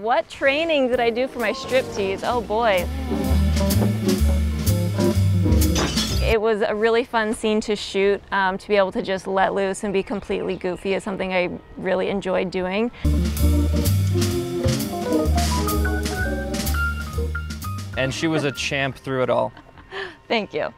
What training did I do for my striptease? Oh boy. It was a really fun scene to shoot, to be able to just let loose and be completely goofy is something I really enjoyed doing. And she was a champ through it all. Thank you.